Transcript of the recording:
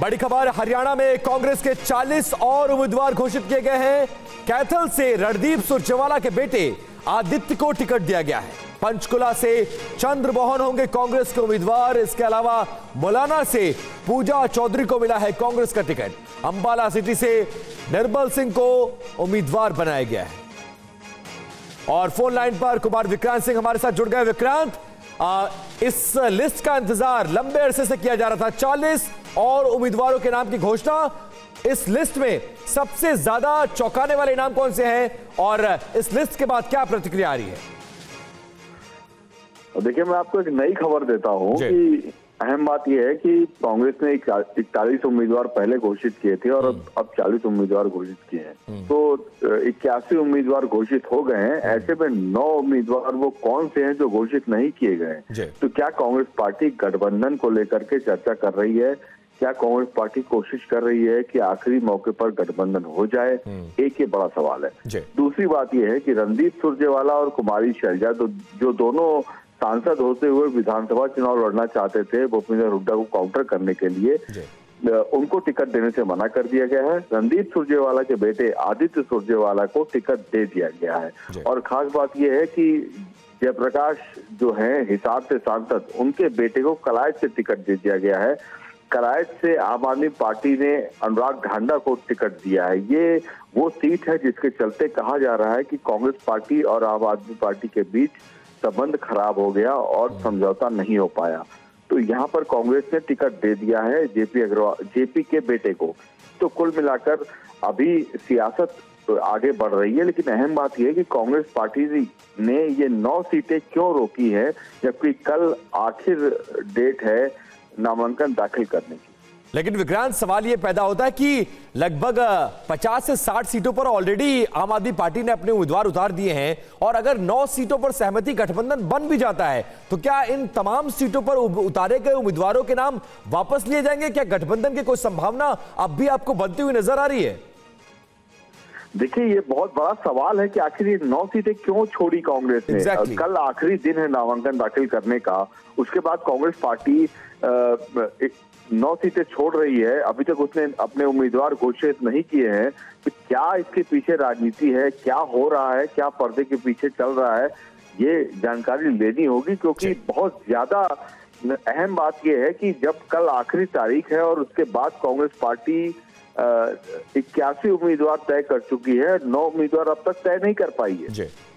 बड़ी खबर, हरियाणा में कांग्रेस के 40 और उम्मीदवार घोषित किए गए हैं। कैथल से रणदीप सुरजेवाला के बेटे आदित्य को टिकट दिया गया है। पंचकुला से चंद्रमोहन होंगे कांग्रेस के उम्मीदवार। इसके अलावा मुलाना से पूजा चौधरी को मिला है कांग्रेस का टिकट। अंबाला सिटी से निर्मल सिंह को उम्मीदवार बनाया गया है। और फोन लाइन पर कुमार विक्रांत सिंह हमारे साथ जुड़ गए। विक्रांत, इस लिस्ट का इंतजार लंबे अरसे से किया जा रहा था। 40 और उम्मीदवारों के नाम की घोषणा। इस लिस्ट में सबसे ज्यादा चौंकाने वाले नाम कौन से हैं और इस लिस्ट के बाद क्या प्रतिक्रिया आ रही है? देखिए, मैं आपको एक नई खबर देता हूं कि अहम बात यह है कि कांग्रेस ने 41 उम्मीदवार पहले घोषित किए थे और अब 40 उम्मीदवार घोषित किए हैं। तो 81 उम्मीदवार घोषित हो गए हैं। ऐसे में 9 उम्मीदवार वो कौन से हैं जो घोषित नहीं किए गए हैं? तो क्या कांग्रेस पार्टी गठबंधन को लेकर के चर्चा कर रही है? क्या कांग्रेस पार्टी कोशिश कर रही है कि आखिरी मौके पर गठबंधन हो जाए? एक ये बड़ा सवाल है। दूसरी बात यह है कि रणदीप सुरजेवाला और कुमारी शैलजा जो दोनों सांसद होते हुए विधानसभा चुनाव लड़ना चाहते थे भूपेंद्र हुडा को काउंटर करने के लिए, उनको टिकट देने से मना कर दिया गया है। रणदीप सुरजेवाला के बेटे आदित्य सुरजेवाला को टिकट दे दिया गया है। और खास बात यह है कि जयप्रकाश जो है हिसार से सांसद, उनके बेटे को कलायत से टिकट दे दिया गया है। कलायत से आम आदमी पार्टी ने अनुराग ढांडा को टिकट दिया है। ये वो सीट है जिसके चलते कहा जा रहा है कि कांग्रेस पार्टी और आम आदमी पार्टी के बीच संबंध खराब हो गया और समझौता नहीं हो पाया। तो यहाँ पर कांग्रेस ने टिकट दे दिया है जेपी के बेटे को। तो कुल मिलाकर अभी सियासत तो आगे बढ़ रही है, लेकिन अहम बात यह है कि कांग्रेस पार्टी ने ये 9 सीटें क्यों रोकी है, जबकि कल आखिर डेट है नामांकन दाखिल करने की। लेकिन विक्रांत, सवाल ये पैदा होता है कि लगभग 50 से 60 सीटों पर ऑलरेडी आम आदमी पार्टी ने अपने उम्मीदवार उतार दिए हैं, और अगर 9 सीटों पर सहमति गठबंधन बन भी जाता है तो क्या इन तमाम सीटों पर उतारे गए उम्मीदवारों के नाम वापस लिए जाएंगे? क्या गठबंधन की कोई संभावना अब भी आपको बनती हुई नजर आ रही है? देखिए, ये बहुत बड़ा सवाल है कि आखिर ये 9 सीटें क्यों छोड़ी कांग्रेस ने। कल आखिरी दिन है नामांकन दाखिल करने का। उसके बाद कांग्रेस पार्टी 9 सीटें छोड़ रही है। अभी तक उसने अपने उम्मीदवार घोषित नहीं किए हैं। तो क्या इसके पीछे राजनीति है? क्या हो रहा है? क्या पर्दे के पीछे चल रहा है? ये जानकारी लेनी होगी, क्योंकि बहुत ज्यादा अहम बात यह है कि जब कल आखिरी तारीख है और उसके बाद कांग्रेस पार्टी 81 उम्मीदवार तय कर चुकी है, 9 उम्मीदवार अब तक तय नहीं कर पाई है।